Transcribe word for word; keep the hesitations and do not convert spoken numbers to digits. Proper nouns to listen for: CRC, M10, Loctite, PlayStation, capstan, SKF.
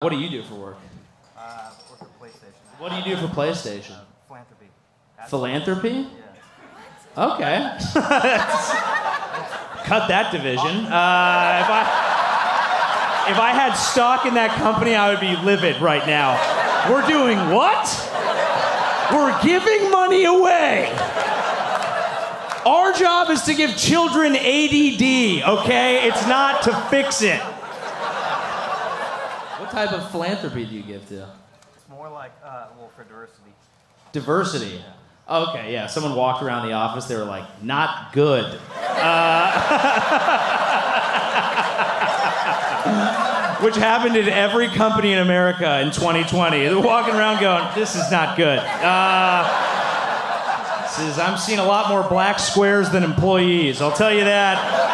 What do you do for work? Uh, I work at PlayStation. What do you do for PlayStation? Uh, philanthropy. Philanthropy? Yeah. Okay. Cut that division. Uh, if I if I had stock in that company, I would be livid right now. We're doing what? We're giving money away. Our job is to give children A D D, okay? It's not to fix it. What type of philanthropy do you give to? It's more like, uh, well, for diversity. Diversity? Yeah. Okay, yeah. Someone walked around the office, they were like, not good. Uh, which happened in every company in America in twenty twenty. They're walking around going, this is not good. Uh, this is, I'm seeing a lot more black squares than employees, I'll tell you that.